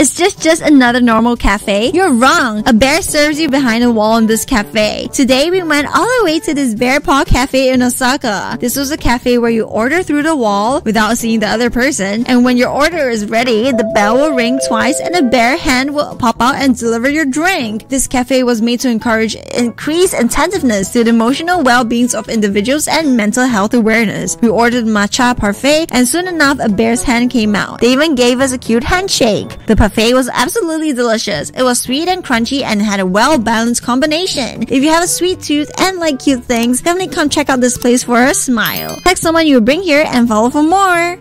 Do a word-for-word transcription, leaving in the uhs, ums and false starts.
Is this just another normal cafe? You're wrong. A bear serves you behind a wall in this cafe. Today we went all the way to this Bear Paw Cafe in Osaka. This was a cafe where you order through the wall without seeing the other person, and when your order is ready, the bell will ring twice and a bear hand will pop out and deliver your drink. This cafe was made to encourage increased attentiveness to the emotional well-being of individuals and mental health awareness. We ordered matcha parfait, and soon enough a bear's hand came out. They even gave us a cute handshake. The parfait was absolutely delicious. It was sweet and crunchy and had a well-balanced combination. If you have a sweet tooth and like cute things, definitely come check out this place for a smile. Text someone you bring here and follow for more.